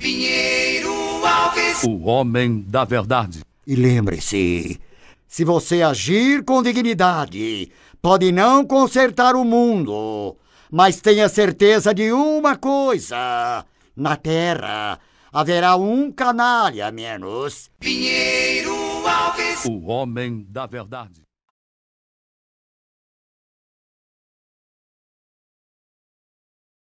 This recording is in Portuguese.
Pinheiro Alves, o homem da verdade. E lembre-se, se você agir com dignidade, pode não consertar o mundo, mas tenha certeza de uma coisa: na Terra haverá um canalha menos. Pinheiro Alves, o homem da verdade.